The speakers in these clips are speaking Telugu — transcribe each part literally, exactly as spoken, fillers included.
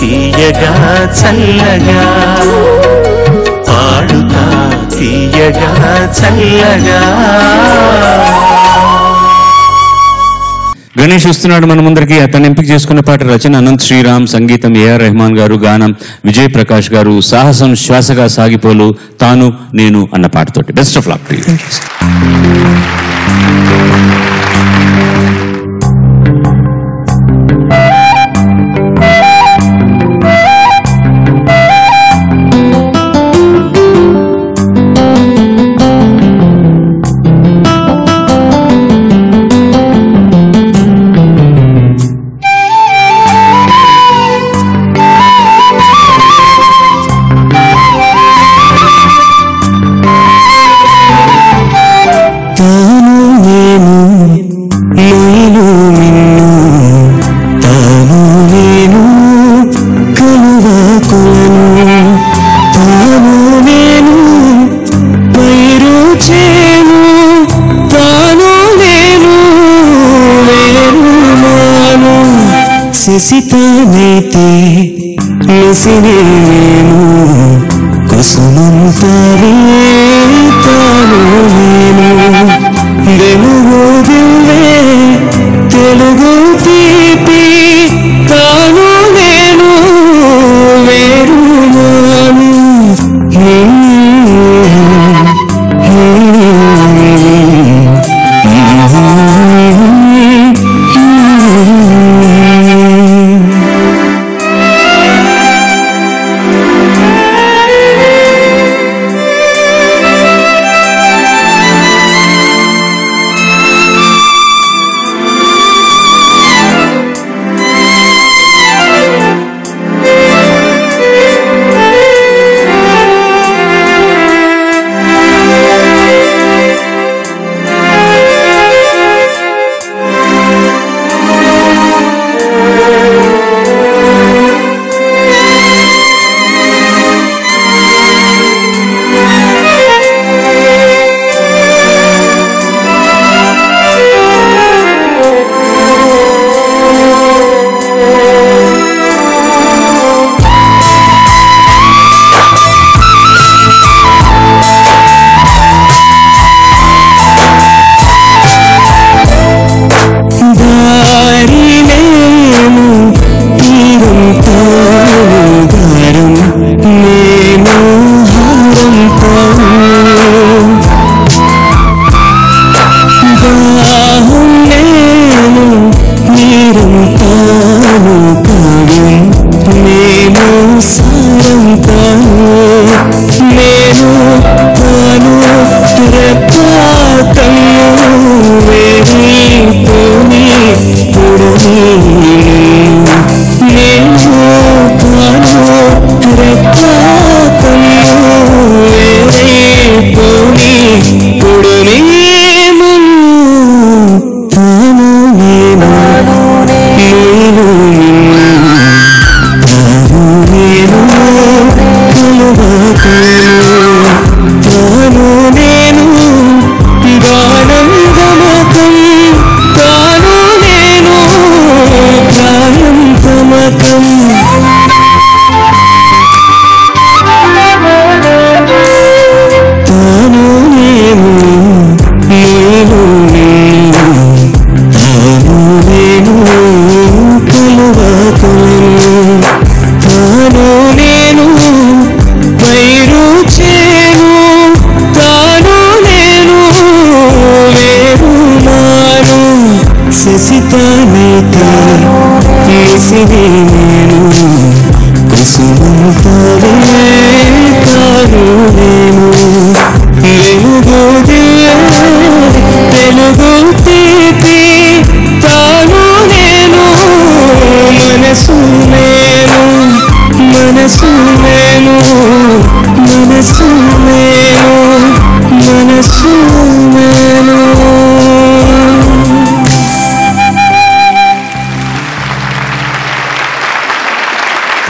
తీయగా చల్లగా పాడుతా తీయగా చల్లగా. గణేష్ వస్తున్నాడు మన ముందరికి. అతను ఎంపిక చేసుకున్న పాట రచన అనంత్ శ్రీరామ్, సంగీతం ఏఆర్ రెహమాన్ గారు, గానం విజయ్ ప్రకాష్ గారు. సాహసం శ్వాసగా సాగిపోలు తాను నేను అన్న పాటతోటి. Best of luck. శశితానైతే నిసినేను కుసుమంతరే తాను నేను వెలుగు దివ్వే తెలుగు తీపి తాను నేను వేరు నాను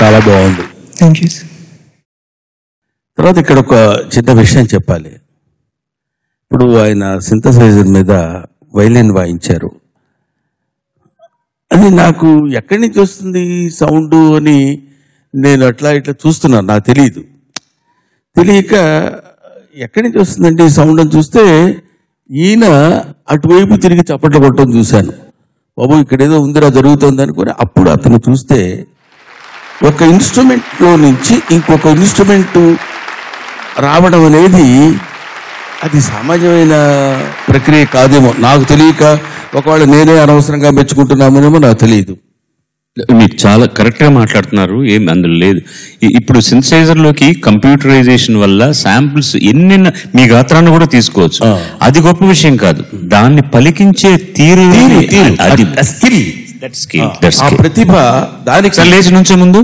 చాలా బాగుంది. Thank you. తర్వాత ఇక్కడ ఒక చిన్న విషయం చెప్పాలి. ఇప్పుడు ఆయన సింథసైజర్ మీద వైలిన్ వాయించారు. అది నాకు ఎక్కడి నుంచి వస్తుంది సౌండ్ అని నేను అట్లా ఇట్లా చూస్తున్నాను, నాకు తెలియదు. తెలియక ఎక్కడి నుంచి వస్తుందంటే ఈ సౌండ్ అని చూస్తే ఈయన అటువైపు తిరిగి చప్పట్లు కొట్టడం చూశాను. బాబు ఇక్కడేదో ఉందిరా జరుగుతుంది అనుకుని అప్పుడు అతను చూస్తే ఒక ఇన్స్ట్రుమెంట్లో నుంచి ఇంకొక ఇన్స్ట్రుమెంటు రావడం అనేది అది సమాజమైన ప్రక్రియ కాదేమో నాకు తెలియక, ఒకవేళ నేనే అనవసరంగా మెచ్చుకుంటున్నామేమో నాకు తెలియదు. మీరు చాలా కరెక్ట్గా మాట్లాడుతున్నారు, ఏం అందులో లేదు. ఇప్పుడు సింథసైజర్లోకి కంప్యూటరైజేషన్ వల్ల శాంపుల్స్ ఎన్ని మీ గాత్రాన్ని కూడా తీసుకోవచ్చు, అది గొప్ప విషయం కాదు. దాన్ని పలికించే తీరు ప్రతిభ దానికి లేచి నుంచే ముందు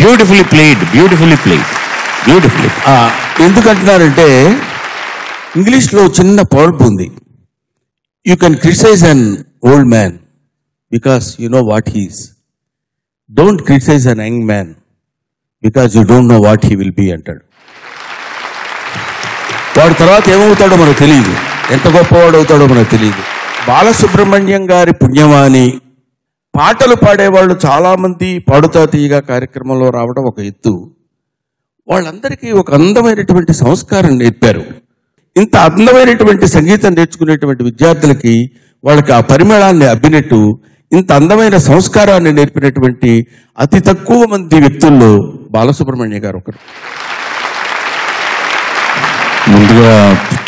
beautifully played beautifully played beautifully ఎందుకంటున్నారంటే ఇంగ్లీష్లో చిన్న పవర్పు ఉంది. You can criticise an old man because you know what he is. Don't criticize an young man because you don't know what he will be అంటాడు. వాడు తర్వాత ఏమవుతాడో మనకు తెలియదు, ఎంత గొప్పవాడు అవుతాడో మనకు తెలియదు. బాలసుబ్రహ్మణ్యం గారి పుణ్యమా అని పాటలు పాడేవాళ్ళు చాలామంది పాడుతా తీయగా కార్యక్రమంలో రావడం ఒక ఎత్తు, వాళ్ళందరికీ ఒక అందమైనటువంటి సంస్కారం నేర్పారు. ఇంత అందమైనటువంటి సంగీతం నేర్చుకునేటువంటి విద్యార్థులకి వాళ్ళకి ఆ పరిమళాన్ని అబ్బినట్టు ఇంత అందమైన సంస్కారాన్ని నేర్పినటువంటి అతి తక్కువ మంది వ్యక్తుల్లో బాలసుబ్రహ్మణ్య గారు ఒకరు. ముందుగా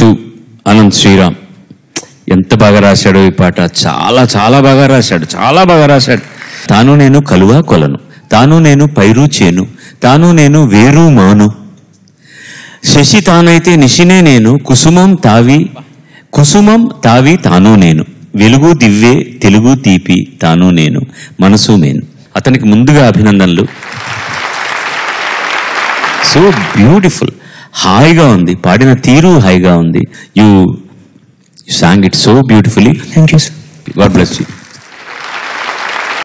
టు అనంత్ శ్రీరామ్ ఎంత బాగా రాశాడు ఈ పాట, చాలా చాలా బాగా రాశాడు, చాలా బాగా రాశాడు. తాను నేను కలువా కొలను, తాను నేను పైరు చేను, తాను నేను వేరు మాను, శశి తానైతే నిశినే నేను, కుసుమం తావి కుసుమం తావి తాను నేను, వెలుగు దివ్వే తెలుగు తీపి తాను నేను, మనసు నేను. అతనికి ముందుగా అభినందనలు. సో బ్యూటిఫుల్, హాయిగా ఉంది, పాడిన తీరు హాయిగా ఉంది. You sang it so beautifully. Thank you sir. God bless you.